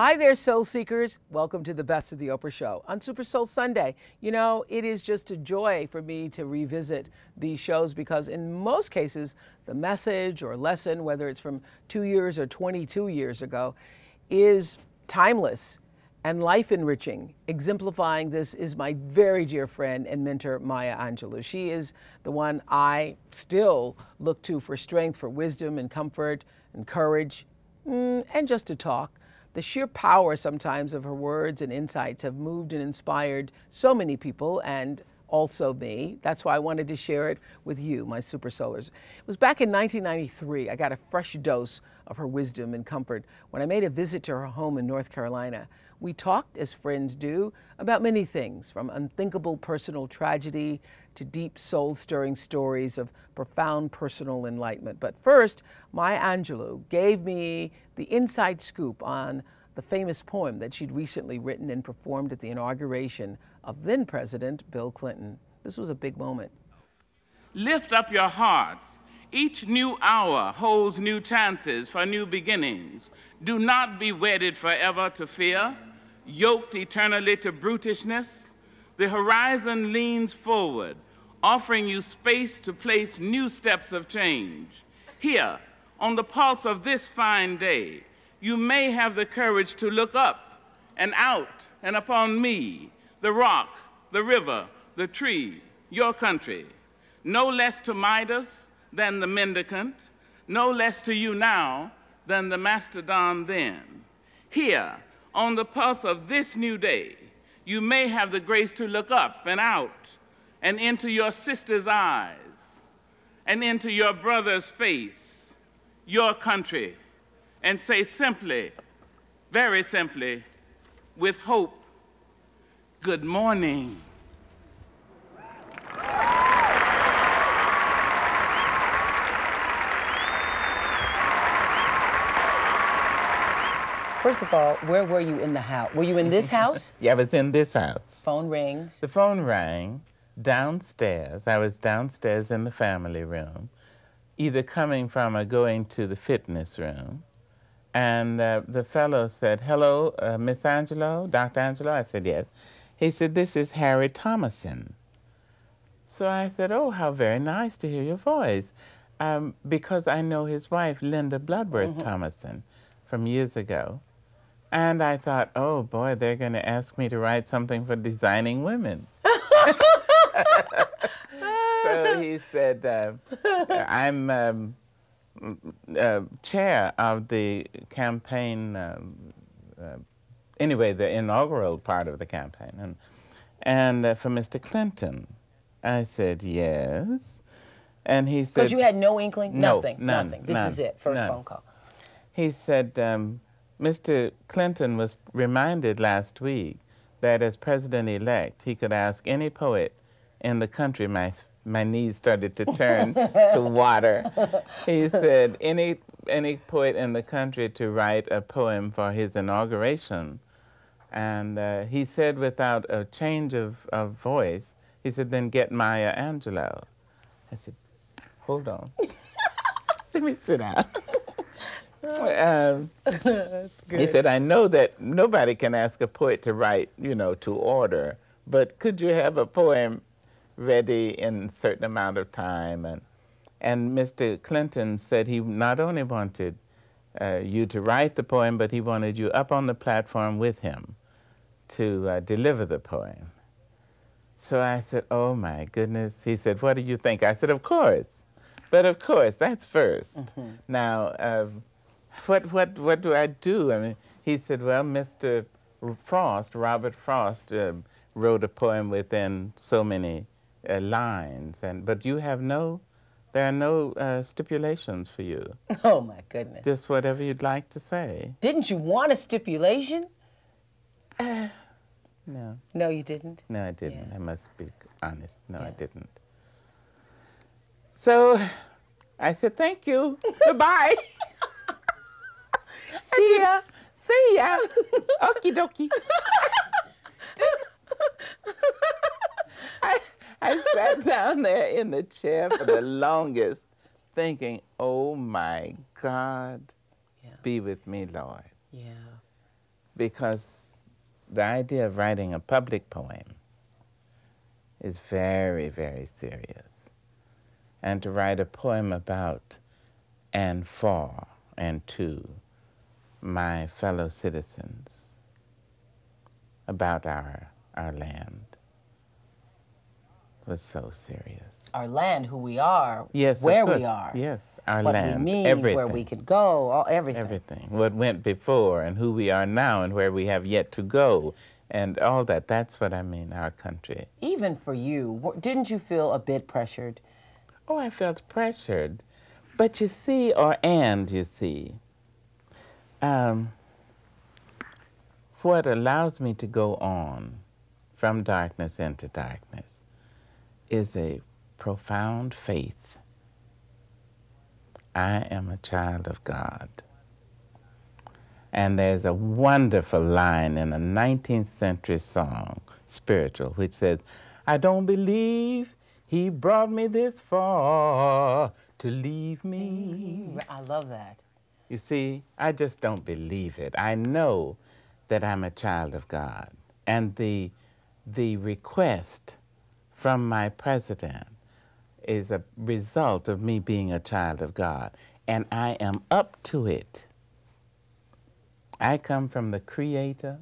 Hi there, soul seekers. Welcome to the Best of the Oprah Show on Super Soul Sunday. You know, it is just a joy for me to revisit these shows because in most cases, the message or lesson, whether it's from 2 years or 22 years ago, is timeless and life-enriching. Exemplifying this is my very dear friend and mentor, Maya Angelou. She is the one I still look to for strength, for wisdom and comfort and courage, and just to talk. The sheer power sometimes of her words and insights have moved and inspired so many people and also me. That's why I wanted to share it with you, my super soulers. It was back in 1993, I got a fresh dose of her wisdom and comfort when I made a visit to her home in North Carolina. We talked, as friends do, about many things, from unthinkable personal tragedy to deep soul-stirring stories of profound personal enlightenment. But first, Maya Angelou gave me the inside scoop on the famous poem that she'd recently written and performed at the inauguration of then-President Bill Clinton. This was a big moment. Lift up your hearts. Each new hour holds new chances for new beginnings. Do not be wedded forever to fear, yoked eternally to brutishness. The horizon leans forward, offering you space to place new steps of change. Here, on the pulse of this fine day, you may have the courage to look up and out and upon me, the rock, the river, the tree, your country. No less to Midas than the mendicant, no less to you now than the mastodon then. Here, on the pulse of this new day, you may have the grace to look up and out and into your sister's eyes and into your brother's face, your country, and say simply, very simply, with hope, good morning. First of all, where were you in the house? Were you in this house? Yeah, I was in this house. Phone rings. The phone rang downstairs. I was downstairs in the family room, either coming from or going to the fitness room. And the fellow said, hello, Miss Angelou, Dr. Angelou? I said, yes. He said, this is Harry Thomason. So I said, oh, how very nice to hear your voice, because I know his wife, Linda Bloodworth Thomason, from years ago. And I thought, oh boy, they're going to ask me to write something for designing women. So he said, I'm chair of the campaign, anyway, the inaugural part of the campaign, and for Mr. Clinton. I said, yes. And he said... Because you had no inkling? No, nothing, none, nothing. This none, is it, first none. Phone call. He said, Mr. Clinton was reminded last week that as president-elect, he could ask any poet in the country, my knees started to turn to water. He said, any poet in the country to write a poem for his inauguration. And he said, without a change of voice, he said, then get Maya Angelou. I said, hold on. Let me sit down. That's good. He said, I know that nobody can ask a poet to write, you know, to order, but could you have a poem ready in a certain amount of time? And Mr. Clinton said he not only wanted you to write the poem, but he wanted you up on the platform with him to deliver the poem. So I said, oh my goodness. He said, what do you think? I said, of course. But of course, that's first. Now, what do I do? I mean, he said, well, Mr. Frost, Robert Frost, wrote a poem within so many lines, but you have no, there are no stipulations for you. Oh my goodness. Just whatever you'd like to say. Didn't you want a stipulation? No. No, you didn't? No, I didn't. Yeah. I must be honest. No, I didn't. So I said, thank you. Goodbye. See ya. See ya. Okie dokie. I sat down there in the chair for the longest, thinking, oh my God, be with me, Lord. Yeah. because the idea of writing a public poem is very, very serious. And to write a poem about and for and to my fellow citizens, about our land, was so serious. Our land, who we are, yes, where we are. Yes, our land, what we mean, everything. Where we could go, all, everything. Everything, what went before and who we are now and where we have yet to go and all that. That's what I mean, our country. Even for you, didn't you feel a bit pressured? Oh, I felt pressured. But you see, what allows me to go on from darkness into darkness is a profound faith. I am a child of God. And there's a wonderful line in a 19th century song, spiritual, which says, I don't believe he brought me this far to leave me. I love that. You see, I just don't believe it. I know that I'm a child of God. And the request from my president is a result of me being a child of God, and I am up to it. I come from the Creator,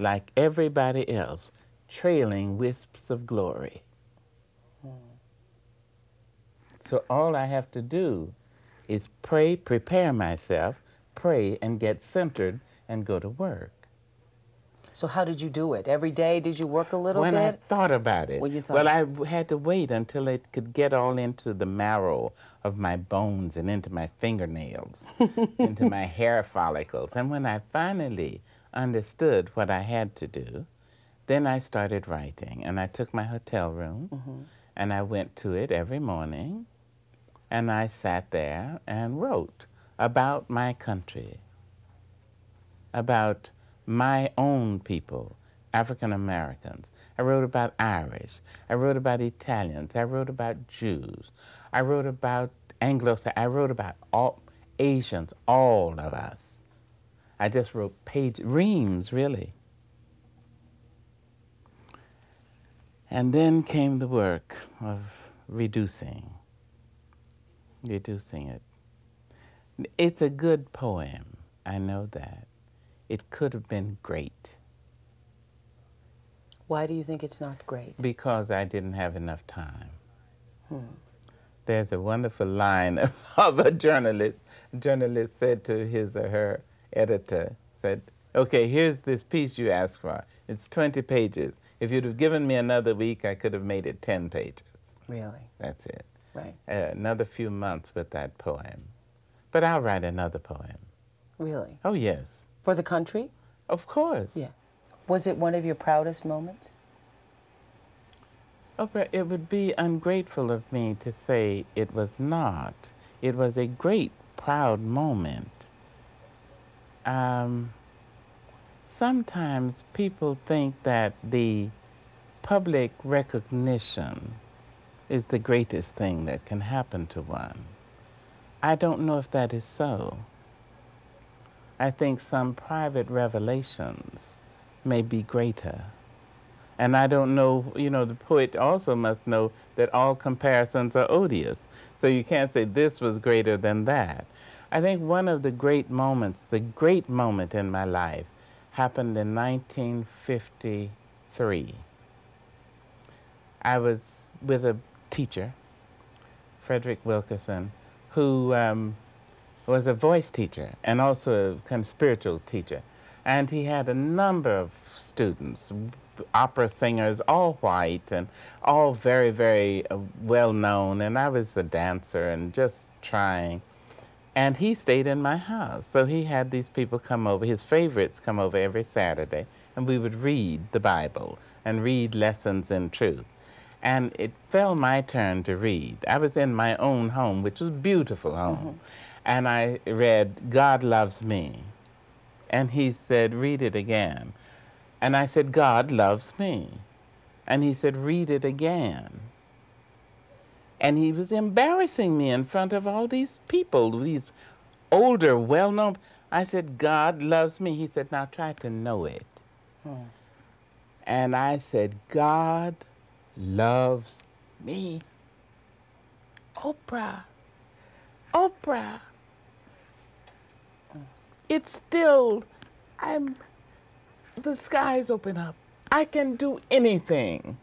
like everybody else, trailing wisps of glory. So all I have to do is pray, prepare myself, pray and get centered and go to work. So how did you do it? Every day, did you work a little bit? When I thought about it. Well, I had to wait until it could get all into the marrow of my bones and into my fingernails, into my hair follicles. And when I finally understood what I had to do, then I started writing. And I took my hotel room, and I went to it every morning, and I sat there and wrote about my country, about my own people, African Americans. I wrote about Irish. I wrote about Italians. I wrote about Jews. I wrote about Anglo-Saxons. I wrote about all Asians, all of us. I just wrote page reams, really. And then came the work of reducing it. It's a good poem, I know that. It could have been great. Why do you think it's not great? Because I didn't have enough time. There's a wonderful line of a journalist. A journalist said to his or her editor, said, okay, here's this piece you asked for. It's 20 pages. If you'd have given me another week, I could have made it 10 pages. Really? That's it. Right. Another few months with that poem. But I'll write another poem. Really? Oh, yes. For the country? Of course. Yeah. Was it one of your proudest moments? Oprah, it would be ungrateful of me to say it was not. It was a great, proud moment. Sometimes people think that the public recognition is the greatest thing that can happen to one. I don't know if that is so. I think some private revelations may be greater. And I don't know, you know, the poet also must know that all comparisons are odious. So you can't say this was greater than that. I think one of the great moments, the great moment in my life, happened in 1953. I was with a teacher, Frederick Wilkerson, who was a voice teacher and also a kind of spiritual teacher. And he had a number of students, opera singers, all white and all very, very well-known. And I was a dancer and just trying. And he stayed in my house. So he had these people come over, his favorites come over every Saturday, and we would read the Bible and read lessons in truth. And it fell my turn to read. I was in my own home, which was a beautiful home. And I read, God loves me. And he said, read it again. And I said, God loves me. And he said, read it again. And he was embarrassing me in front of all these people, these older, well-known. I said, God loves me. He said, now try to know it. Hmm. And I said, God loves me. Oprah, Oprah. It's still, the skies open up. I can do anything,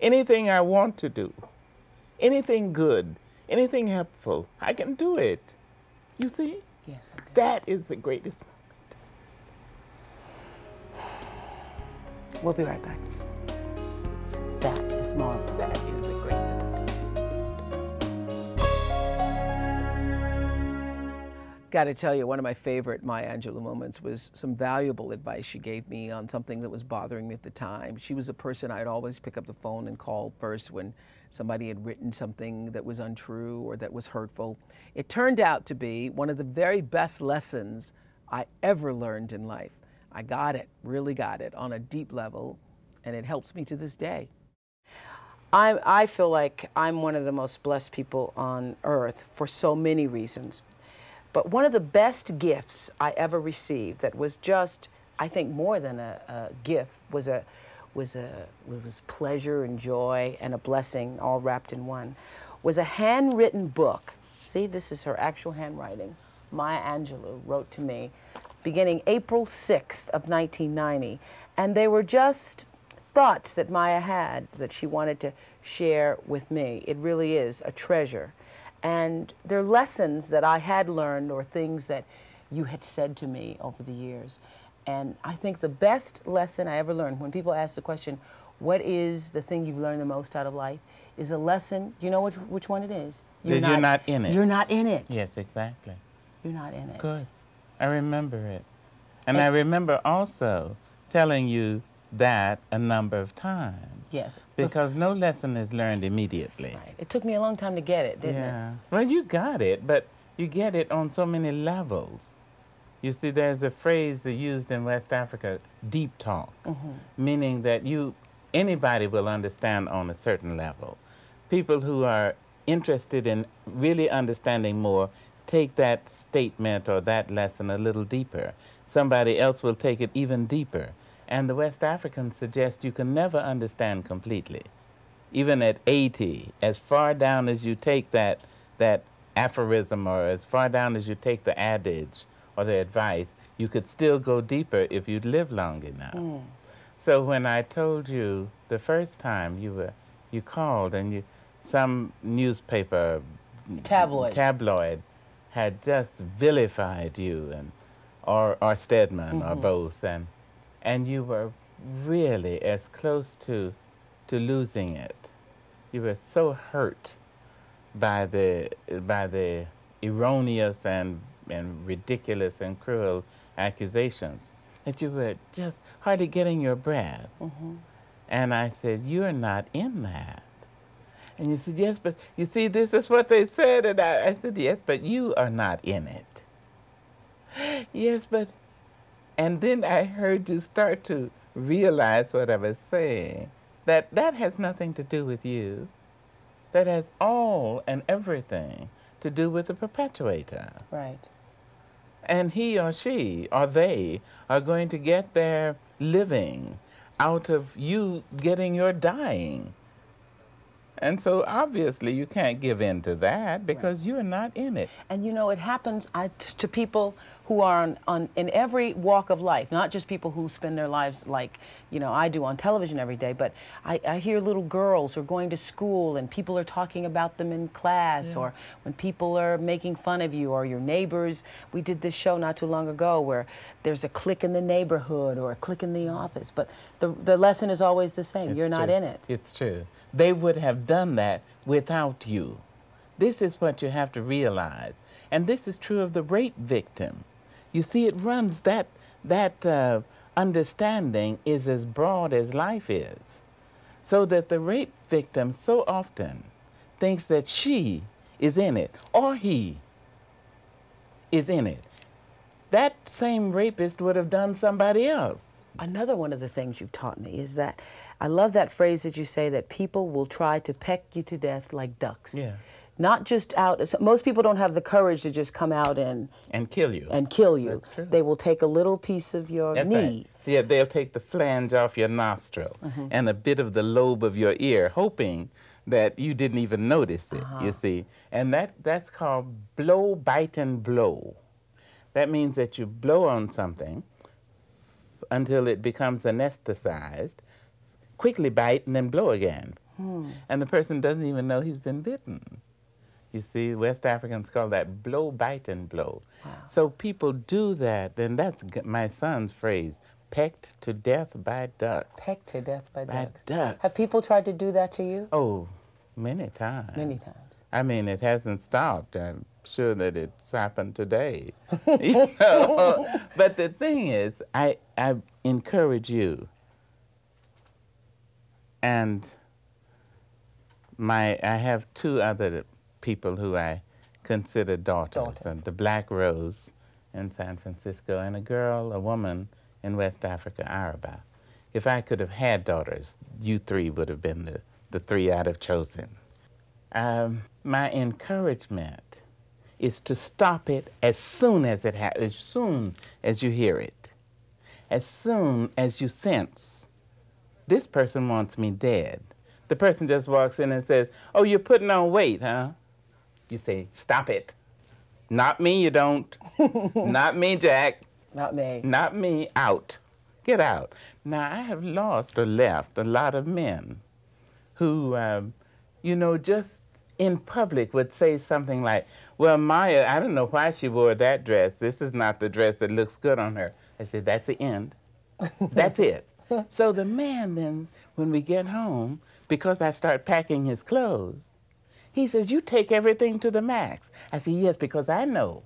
anything I want to do, anything good, anything helpful. I can do it. You see? Yes, I do. That is the greatest moment. We'll be right back. That is marvelous. That is the greatest. Got to tell you, one of my favorite Maya Angelou moments was some valuable advice she gave me on something that was bothering me at the time. She was a person I'd always pick up the phone and call first when somebody had written something that was untrue or that was hurtful. It turned out to be one of the very best lessons I ever learned in life. I got it, really got it on a deep level, and it helps me to this day. I feel like I'm one of the most blessed people on earth for so many reasons. But one of the best gifts I ever received that was just, I think more than a gift, was pleasure and joy and a blessing all wrapped in one, was a handwritten book. See, this is her actual handwriting. Maya Angelou wrote to me beginning April 6th of 1990. And they were just thoughts that Maya had that she wanted to share with me. It really is a treasure. And they're lessons that I had learned or things that you had said to me over the years. And I think the best lesson I ever learned, when people ask the question, what is the thing you've learned the most out of life, is a lesson, you know which one it is? You're not in it. You're not in it. Yes, exactly. You're not in it. Of course. I remember it. And I remember also telling you that a number of times. Yes. Because no lesson is learned immediately. Right. It took me a long time to get it, didn't it? Well, you got it, but you get it on so many levels. You see, there's a phrase they used in West Africa, deep talk, meaning that anybody will understand on a certain level. People who are interested in really understanding more take that statement or that lesson a little deeper. Somebody else will take it even deeper. And the West Africans suggest you can never understand completely. Even at 80, as far down as you take that aphorism or as far down as you take the adage, or the advice, you could still go deeper if you'd live long enough. Mm. So when I told you the first time you called and some newspaper tabloid had just vilified you and or Stedman or both, and you were really as close to losing it. You were so hurt by the erroneous and ridiculous and cruel accusations that you were just hardly getting your breath. And I said, you're not in that. And you said, yes, but you see, this is what they said. And I said, yes, but you are not in it. Yes, but, and then I heard you start to realize what I was saying, that has nothing to do with you. That has all and everything to do with the perpetuator. Right. And he or she or they are going to get their living out of you getting your dying. And so obviously you can't give in to that because you're not in it. And you know, it happens to people who are in every walk of life, not just people who spend their lives like, you know, I do on television every day, but I hear little girls who are going to school and people are talking about them in class or when people are making fun of you or your neighbors. We did this show not too long ago where there's a clique in the neighborhood or a clique in the office, but the lesson is always the same. You're not in it. It's true. They would have done that without you. This is what you have to realize. And this is true of the rape victim. You see, it runs, that understanding is as broad as life is, so that the rape victim so often thinks that she is in it, or he is in it. That same rapist would have done somebody else. Another one of the things you've taught me is that, I love that phrase that you say, that people will try to peck you to death like ducks. Yeah. not just out. Most people don't have the courage to just come out and kill you. And kill you. That's true. They will take a little piece of your knee. Yeah, they'll take the flange off your nostril and a bit of the lobe of your ear, hoping that you didn't even notice it. You see, and that's called blow, bite, and blow. That means that you blow on something until it becomes anesthetized, quickly bite, and then blow again. And the person doesn't even know he's been bitten. You see, West Africans call that blow, bite, and blow. So people do that, and that's my son's phrase, pecked to death by ducks. Pecked to death by ducks. Have people tried to do that to you? Oh, many times. Many times. I mean, it hasn't stopped. I'm sure that it's happened today. You know? But the thing is, I encourage you and... I have two other people who I consider daughters, and the Black Rose in San Francisco, and a woman in West Africa, Araba. If I could have had daughters, you three would have been the three I'd have chosen. My encouragement is to stop it as soon as it happens, as soon as you hear it, as soon as you sense this person wants me dead. The person just walks in and says, oh, you're putting on weight, huh? You say, stop it. Not me, you don't. Not me, Jack. Not me. Not me, out. Get out. Now, I have lost or left a lot of men who, you know, just in public would say something like, well, Maya, I don't know why she wore that dress. This is not the dress that looks good on her. I said, that's the end. That's it. So the man then, when we get home, because I start packing his clothes, he says, you take everything to the max. I say, yes, because I know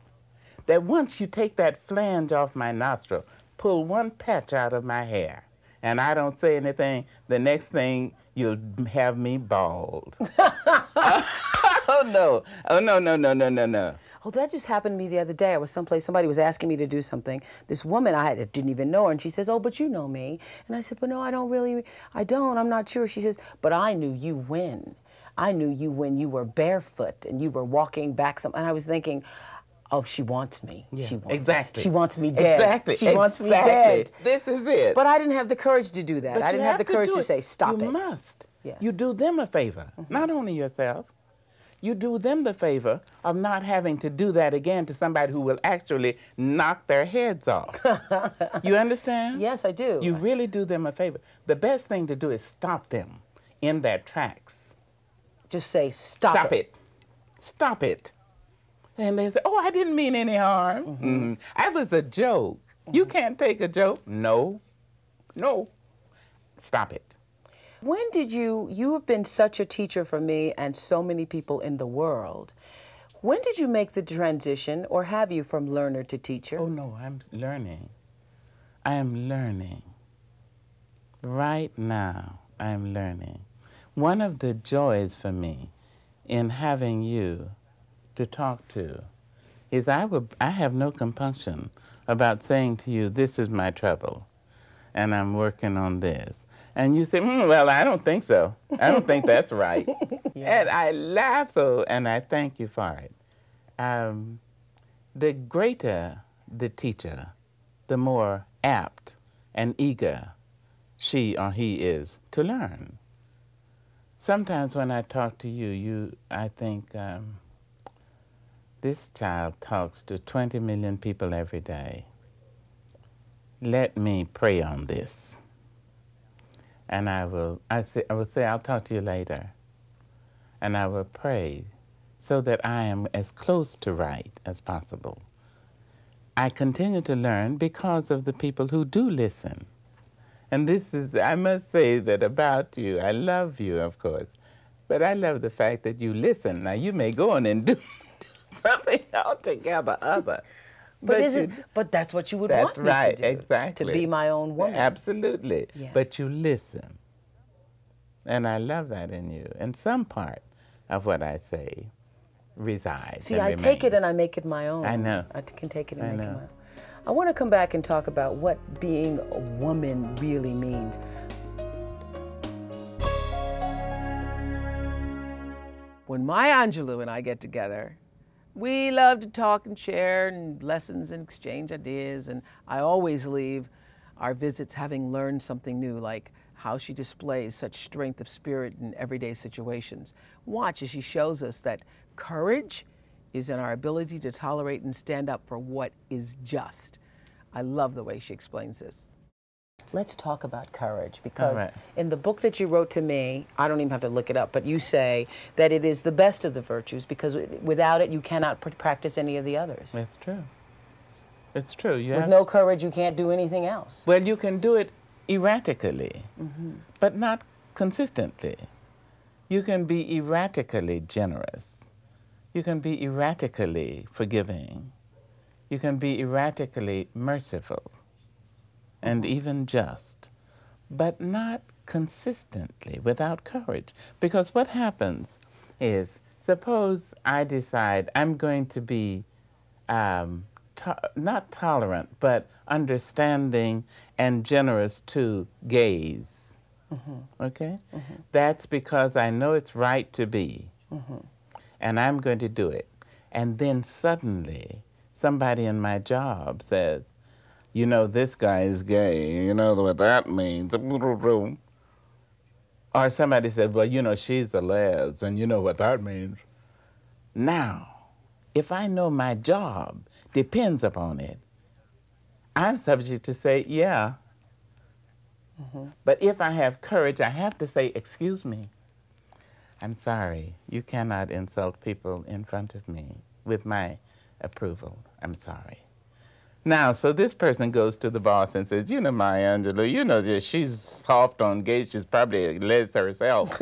that once you take that flange off my nostril, pull one patch out of my hair, and I don't say anything, the next thing you'll have me bald. Oh, no. Oh, no, no, no, no, no, no. Oh, that just happened to me the other day. I was someplace, somebody was asking me to do something. This woman, I didn't even know her, and she says, oh, but you know me. And I said, but no, I don't really, I don't, I'm not sure. She says, but I knew you when. I knew you when you were barefoot and you were walking back some, and I was thinking, oh, she wants me. Yeah, she wants me. She wants me dead. Exactly. She wants me dead. This is it. But I didn't have the courage to do that. But I didn't have the courage to say, stop it. You must. Yes. You do them a favor, not only yourself. You do them the favor of not having to do that again to somebody who will actually knock their heads off. You understand? Yes, I do. You really do them a favor. The best thing to do is stop them in their tracks. Just say, stop it. Stop it. And they say, oh, I didn't mean any harm. I was a joke. You can't take a joke. No. No. Stop it. When did you have been such a teacher for me and so many people in the world. When did you make the transition, or have you, from learner to teacher? Oh, no, I'm learning. I am learning. Right now, I am learning. One of the joys for me in having you to talk to is I have no compunction about saying to you, this is my trouble, and I'm working on this. And you say, well, I don't think so. I don't think that's right. Yeah. And I laugh so, and I thank you for it. The greater the teacher, the more apt and eager she or he is to learn. Sometimes when I talk to you, I think, this child talks to 20 million people every day. Let me pray on this. And I will say, I'll talk to you later. And I will pray so that I am as close to right as possible. I continue to learn because of the people who do listen. And this is, I must say that about you, I love you, of course, but I love the fact that you listen. Now, you may go on and do something altogether other. But that's what you would want me to do. That's right, exactly. To be my own woman. Absolutely. Yeah. But you listen. And I love that in you. And some part of what I say resides. See, I take it and I make it my own. I know. I can take it and make it my own. I want to come back and talk about what being a woman really means. When Maya Angelou and I get together, we love to talk and share and lessons and exchange ideas, and I always leave our visits having learned something new, like how she displays such strength of spirit in everyday situations. Watch as she shows us that courage is in our ability to tolerate and stand up for what is just. I love the way she explains this. Let's talk about courage, because in the book that you wrote to me, I don't even have to look it up, but you say that it is the best of the virtues, because without it you cannot practice any of the others. That's true. It's true. With no courage you can't do anything else. Well, you can do it erratically, but not consistently. You can be erratically generous. You can be erratically forgiving. You can be erratically merciful and even just, but not consistently without courage. Because what happens is, suppose I decide I'm going to be not tolerant, but understanding and generous to gays, okay? That's because I know it's right to be, and I'm going to do it. And then suddenly, somebody in my job says, you know, this guy is gay, you know what that means. Or somebody said, well, you know, she's a les, and you know what that means. Now, if I know my job depends upon it, I'm subject to say, yeah. But if I have courage, I have to say, excuse me, I'm sorry, you cannot insult people in front of me with my approval, I'm sorry. Now, so this person goes to the boss and says, you know, Maya Angelou, you know, she's soft on gays, she's probably a les herself.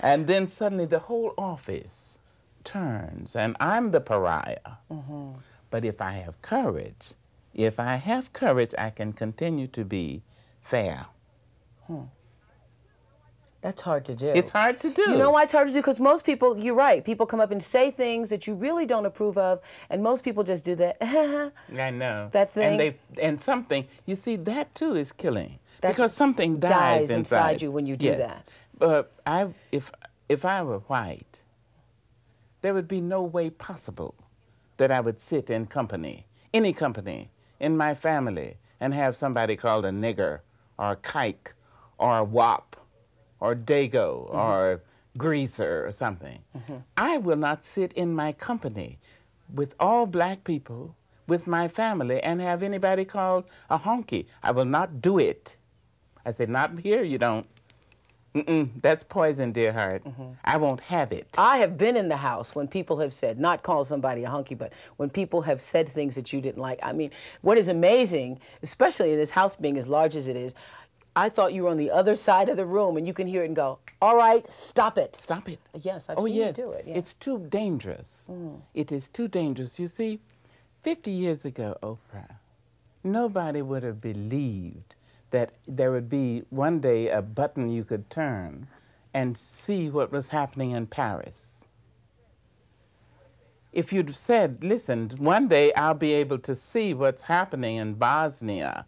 And then suddenly the whole office turns, and I'm the pariah. But if I have courage, I can continue to be fair. That's hard to do. It's hard to do. You know why it's hard to do? Because most people, you're right, people come up and say things that you really don't approve of, and most people just do that. I know. That thing. And something, you see, that too is killing. That's because something dies inside you when you do that. But if I were white, there would be no way possible that I would sit in company, any company, in my family, and have somebody called a nigger, or a kike, or a wop, or dago, or greaser, or something. I will not sit in my company with all black people, with my family, and have anybody called a honky. I will not do it. I said, not here, you don't. That's poison, dear heart. I won't have it. I have been in the house when people have said, not call somebody a honky, but when people have said things that you didn't like. I mean, what is amazing, especially in this house being as large as it is, I thought you were on the other side of the room, and you can hear it and go, all right, stop it. Stop it. Yes, I've seen you do it. Yeah. It's too dangerous. It is too dangerous. You see, 50 years ago, Oprah, nobody would have believed that there would be one day a button you could turn and see what was happening in Paris. If you'd said, listen, one day I'll be able to see what's happening in Bosnia,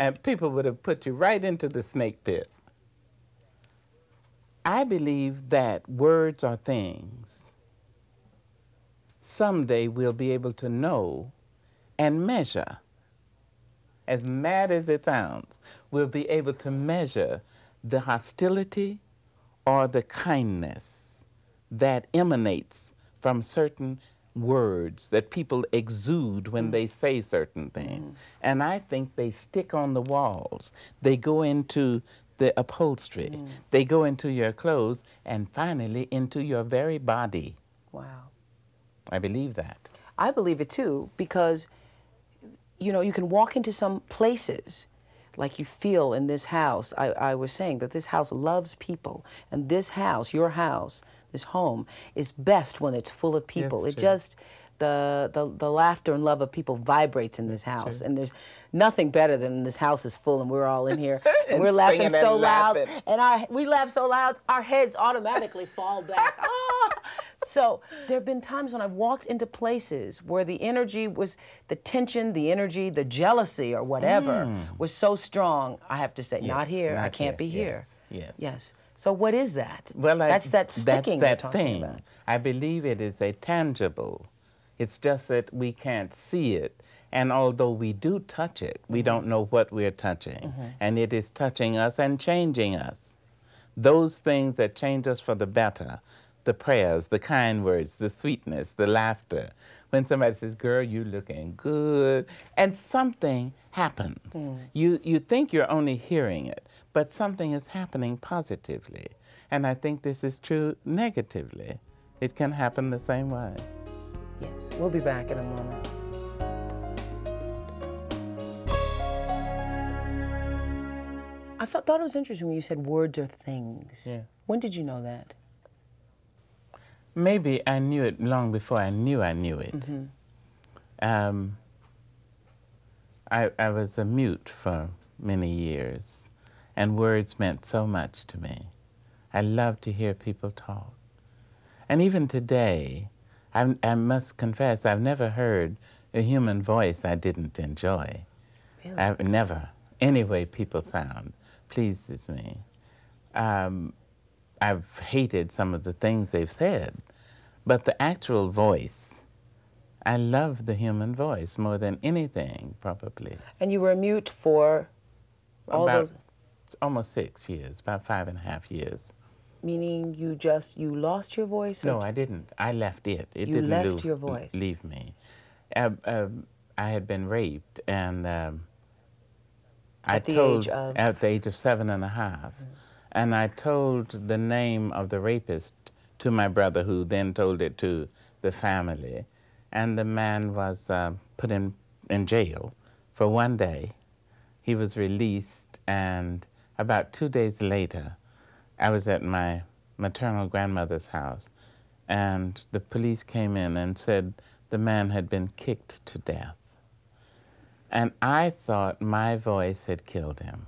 and people would have put you right into the snake pit. I believe that words are things. Someday we'll be able to know and measure. As mad as it sounds, we'll be able to measure the hostility or the kindness that emanates from certain words that people exude when they say certain things. And I think they stick on the walls. They go into the upholstery. They go into your clothes and finally into your very body. Wow. I believe that. I believe it too, because you know, you can walk into some places, like you feel in this house. I was saying that this house loves people, and this house, your house, this home, is best when it's full of people. That's just, the laughter and love of people vibrates in this house. And there's nothing better than this house is full and we're all in here, and we're laughing so loud, and we laugh so loud, our heads automatically fall back. So there have been times when I've walked into places where the energy was, the tension, the energy, the jealousy or whatever was so strong, I have to say, not here, I can't be here. Yes. So what is that? Well, that's that thing you're talking about. I believe it is a tangible. It's just that we can't see it. And although we do touch it, we don't know what we're touching. And it is touching us and changing us. Those things that change us for the better, the prayers, the kind words, the sweetness, the laughter. When somebody says, girl, you looking good, and something happens. You think you're only hearing it, but something is happening positively. And I think this is true negatively. It can happen the same way. Yes, we'll be back in a moment. I thought it was interesting when you said words are things. Yeah. When did you know that? Maybe I knew it long before I knew it. I was a mute for many years, and words meant so much to me. I love to hear people talk. And even today, I must confess, I've never heard a human voice I didn't enjoy. Really? I've never. Any way people sound pleases me. I've hated some of the things they've said, but the actual voice, I love the human voice more than anything, probably. And you were mute for all those? Almost 6 years, about 5.5 years. Meaning you just, you lost your voice? Or no, I didn't. I left it. It didn't leave me. I had been raped, and at the age of 7.5. And I told the name of the rapist to my brother, who then told it to the family. And the man was put in jail for 1 day. He was released, and about 2 days later, I was at my maternal grandmother's house, and the police came in and said the man had been kicked to death. And I thought my voice had killed him.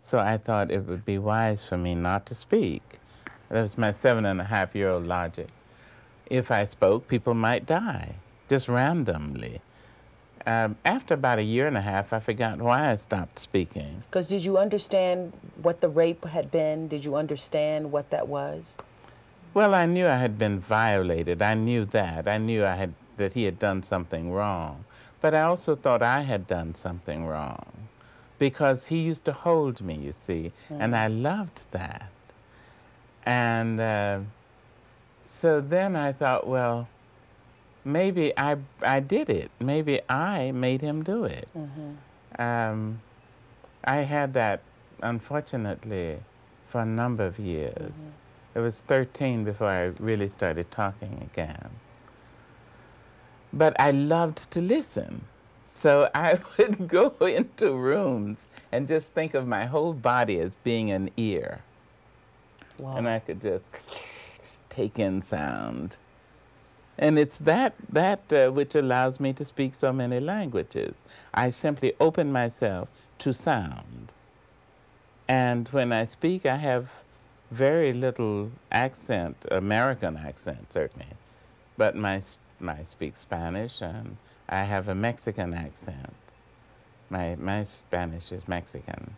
So I thought it would be wise for me not to speak. That was my 7.5-year-old logic. If I spoke, people might die, just randomly. After about 1.5 years, I forgot why I stopped speaking. Because did you understand what the rape had been? Did you understand what that was? Well, I knew I had been violated. I knew that. I knew I had, that he had done something wrong. But I also thought I had done something wrong, because he used to hold me, you see, and I loved that. And so then I thought, well, maybe I did it. Maybe I made him do it. I had that, unfortunately, for a number of years. It was 13 before I really started talking again. But I loved to listen. So I would go into rooms and just think of my whole body as being an ear. Wow. And I could just take in sound. And it's that which allows me to speak so many languages. I simply open myself to sound. And when I speak, I have very little accent, American accent, certainly. But I speak Spanish, and I have a Mexican accent. My Spanish is Mexican,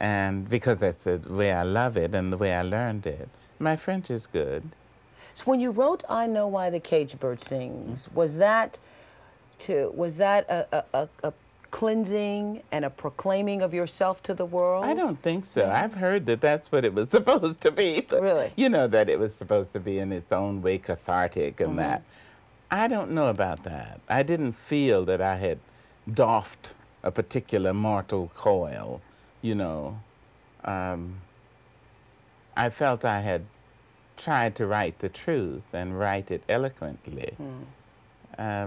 and because that's the way I love it and the way I learned it. My French is good. So when you wrote I Know Why the Cage Bird Sings, was that a cleansing and a proclaiming of yourself to the world? I don't think so. I've heard that that's what it was supposed to be. But really? You know that it was supposed to be in its own way cathartic and that. I don't know about that. I didn't feel that I had doffed a particular mortal coil, you know. I felt I had tried to write the truth and write it eloquently. But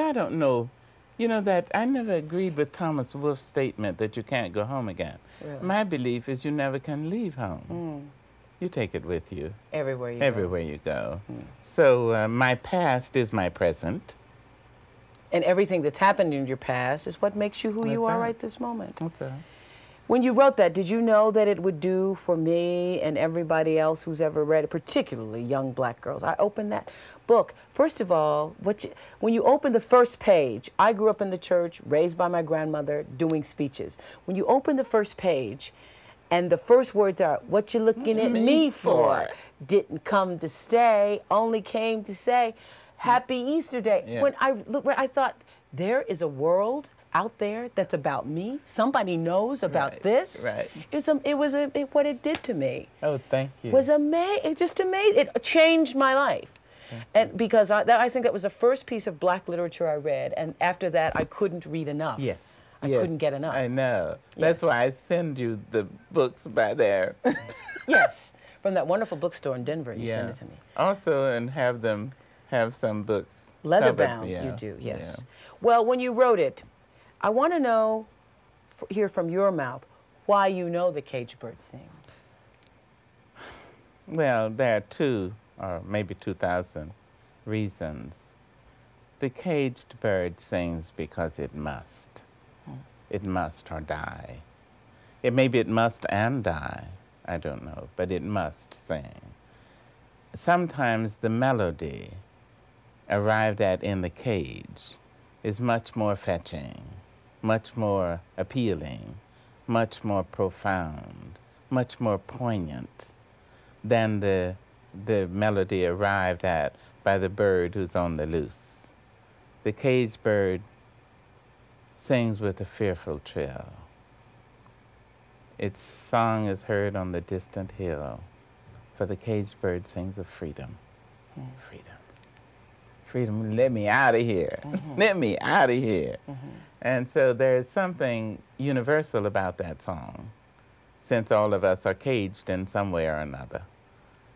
I don't know, you know, that I never agreed with Thomas Wolfe's statement that you can't go home again. Really? My belief is you never can leave home. You take it with you. Everywhere you go. Everywhere you go. So my past is my present. And everything that's happened in your past is what makes you who you are right this moment. That's right. When you wrote that, did you know that it would do for me and everybody else who's ever read it, particularly young black girls? I opened that book. First of all, when you open the first page, I grew up in the church, raised by my grandmother, doing speeches. When you open the first page, And the first words are, what you looking at me for? Didn't come to stay, only came to say, Happy Easter Day. Yeah. When I look, I thought, there is a world out there that's about me. Somebody knows about this. Right. It was what it did to me. Oh, thank you. Was amazing. It just amazing. It changed my life. And because I think that was the first piece of black literature I read, and after that I couldn't read enough. Yes. I couldn't get enough. I know. That's why I send you the books by there. From that wonderful bookstore in Denver, you send it to me. Also, and have them have some books. Leatherbound, you do, Well, when you wrote it, I want to know, hear from your mouth, why you know the cage bird sings. Well, there are two, or maybe 2,000 reasons. The caged bird sings because it must. It must or die. It maybe it must and die, I don't know, but it must sing. Sometimes the melody arrived at in the cage is much more fetching, much more appealing, much more profound, much more poignant than the melody arrived at by the bird who's on the loose. The cage bird sings with a fearful trill. Its song is heard on the distant hill, for the cage bird sings of freedom. Freedom. Freedom, let me out of here. Let me out of here. And so there's something universal about that song, since all of us are caged in some way or another.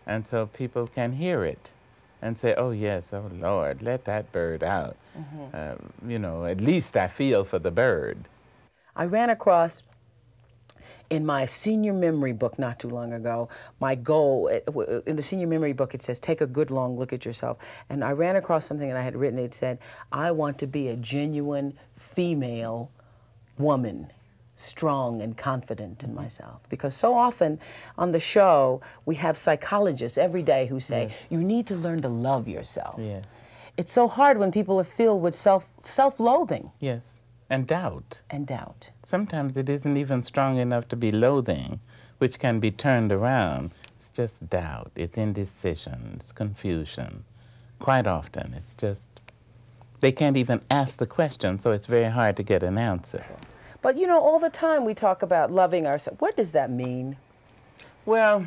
And so people can hear it and say, oh yes, oh Lord, let that bird out. You know, at least I feel for the bird. I ran across, in my senior memory book not too long ago, my goal, in the senior memory book it says, take a good long look at yourself. And I ran across something that I had written, it said, I want to be a genuine female woman, strong and confident in myself. Because so often on the show, we have psychologists every day who say, you need to learn to love yourself. Yes. It's so hard when people are filled with self-loathing. Yes, and doubt. And doubt. Sometimes it isn't even strong enough to be loathing, which can be turned around. It's just doubt, it's indecision, it's confusion. Quite often, it's just, they can't even ask the question, so it's very hard to get an answer. But you know, all the time we talk about loving ourselves. What does that mean? Well,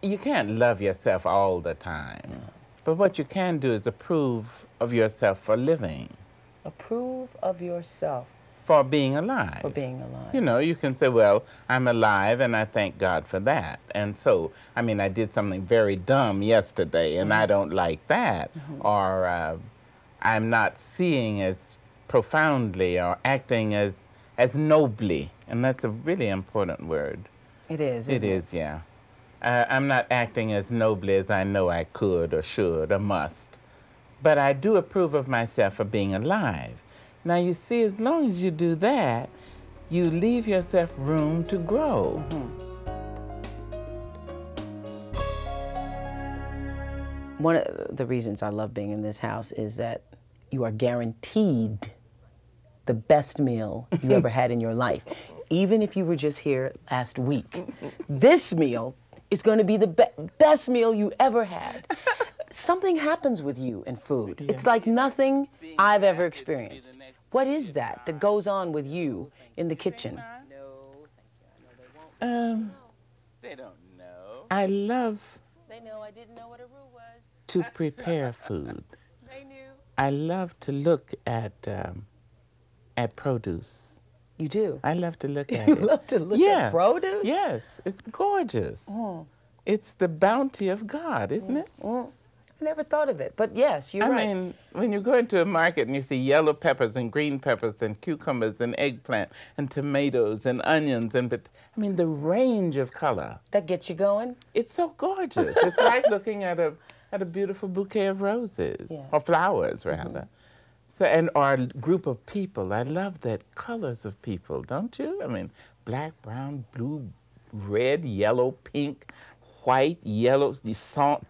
you can't love yourself all the time. But what you can do is approve of yourself for living. Approve of yourself? For being alive. For being alive. You know, you can say, well, I'm alive and I thank God for that. And so, I mean, I did something very dumb yesterday and I don't like that. Or I'm not seeing as profoundly or acting as nobly, and that's a really important word. It is, isn't it? It is, yeah. I'm not acting as nobly as I know I could or should or must, but I do approve of myself for being alive. Now you see, as long as you do that, you leave yourself room to grow. One of the reasons I love being in this house is that you are guaranteed the best meal you ever had in your life. Even if you were just here last week, this meal is going to be the best meal you ever had. Something happens with you in food. It's like nothing I've ever experienced. What is that that goes on with you in the kitchen? They don't know. I love to prepare food. I love to look at produce. You do? I love to look at it. You love to look at produce? Yes, it's gorgeous. It's the bounty of God, isn't it? I never thought of it, but yes, you're right. I mean, when you go into a market and you see yellow peppers and green peppers and cucumbers and eggplant and tomatoes and onions and, I mean, the range of color. That gets you going? It's so gorgeous. It's like looking at a beautiful bouquet of roses, or flowers rather. So, and our group of people, I love that colors of people, don't you? I mean, black, brown, blue, red, yellow, pink, white, yellow,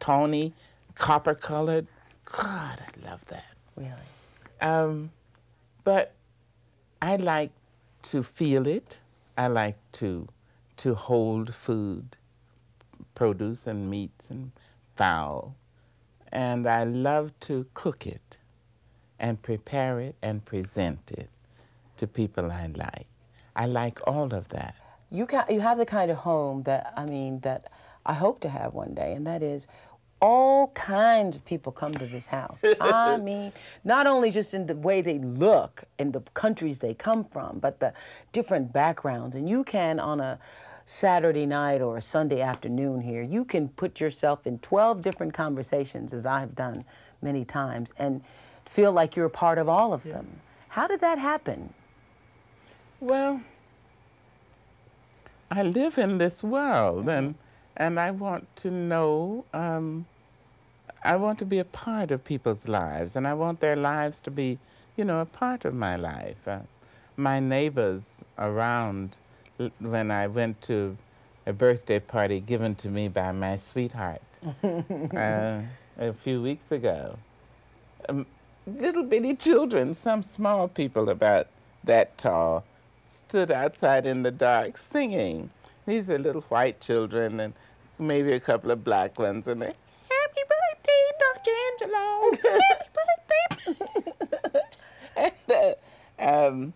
tawny, copper colored. God, I love that. Really? But I like to feel it. I like to hold food, produce and meats and fowl, and I love to cook it and prepare it and present it to people I like. I like all of that. You have the kind of home that, I mean, that I hope to have one day, and that is all kinds of people come to this house. I mean, not only just in the way they look and the countries they come from, but the different backgrounds. And you can, on a Saturday night or a Sunday afternoon here, you can put yourself in 12 different conversations, as I've done many times, and feel like you're a part of all of them. How did that happen? Well, I live in this world, and I want to know, I want to be a part of people's lives, and I want their lives to be, you know, a part of my life. My neighbors around, when I went to a birthday party given to me by my sweetheart a few weeks ago, little bitty children, some small people about that tall, stood outside in the dark singing. These are little white children and maybe a couple of black ones, and they, "Happy birthday, Dr. Angelou, happy birthday." And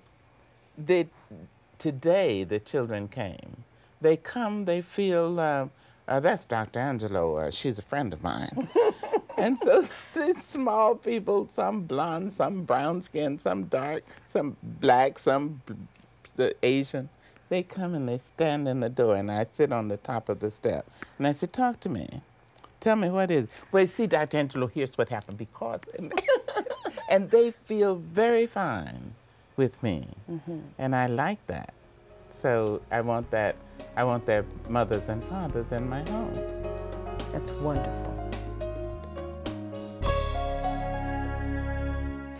today the children came. They come, they feel, that's Dr. Angelou, she's a friend of mine. And so these small people, some blonde, some brown-skinned, some dark, some black, some Asian, they come and they stand in the door, and I sit on the top of the step. And I said, "Talk to me. Tell me what is it." "Well, see, Dr. Angelou, here's what happened because..." And they feel very fine with me. Mm-hmm. And I like that. So I want that. I want their mothers and fathers in my home. That's wonderful.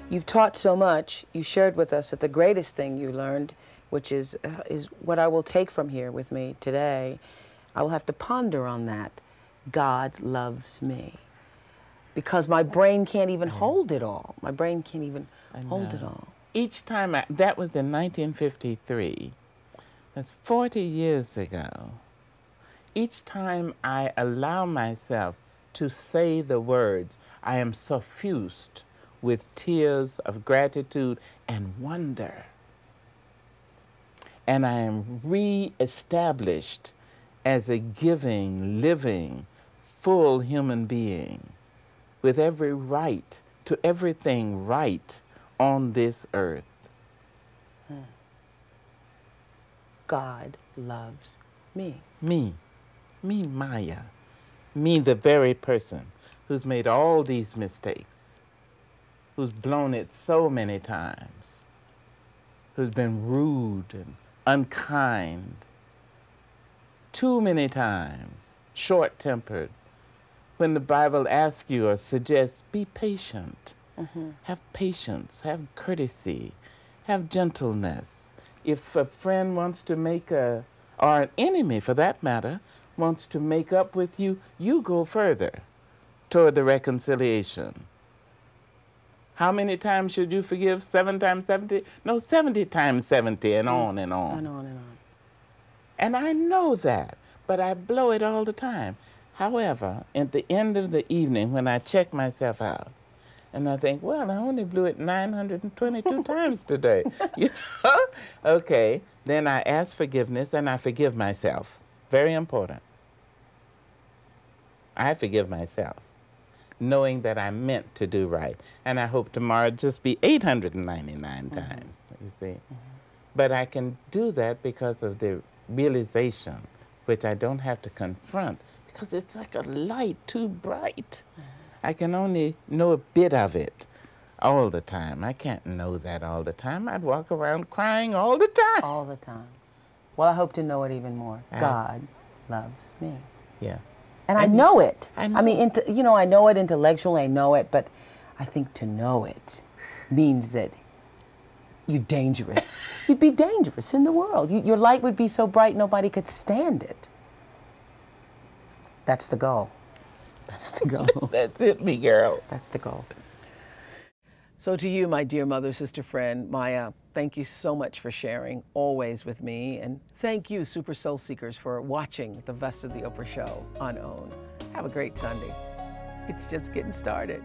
You've taught so much. You shared with us that the greatest thing you learned, which is what I will take from here with me today. I will have to ponder on that. God loves me. Because my brain can't even hold it all. My brain can't even hold it all. Each time, that was in 1953. That's 40 years ago. Each time I allow myself to say the words, I am suffused with tears of gratitude and wonder. And I am re-established as a giving, living, full human being with every right to everything right on this earth. God loves me. Me. Me, Maya. Me, the very person who's made all these mistakes, who's blown it so many times, who's been rude and unkind, too many times, short-tempered. When the Bible asks you or suggests, be patient, have patience, have courtesy, have gentleness. If a friend wants to make a, or an enemy for that matter, wants to make up with you, you go further toward the reconciliation. How many times should you forgive? 7 times 70? No, 70 times 70 and on and on. And on and on. And I know that, but I blow it all the time. However, at the end of the evening when I check myself out, and I think, well, I only blew it 922 times today. You know? Okay, then I ask forgiveness and I forgive myself. Very important. I forgive myself, knowing that I meant to do right. And I hope tomorrow just be 899 times, you see. But I can do that because of the realization, which I don't have to confront, because it's like a light too bright. I can only know a bit of it all the time. I can't know that all the time. I'd walk around crying all the time. All the time. Well, I hope to know it even more. God loves me. Yeah. And I know it. I mean, you know, I know it intellectually, I know it, but I think to know it means that you're dangerous. You'd be dangerous in the world. Your light would be so bright nobody could stand it. That's the goal. That's the goal. That's it, me girl. That's the goal. So to you, my dear mother, sister, friend, Maya, Thank you so much for sharing always with me. And thank you, Super Soul Seekers, for watching the Best of the Oprah Show on OWN. Have a great Sunday. It's just getting started.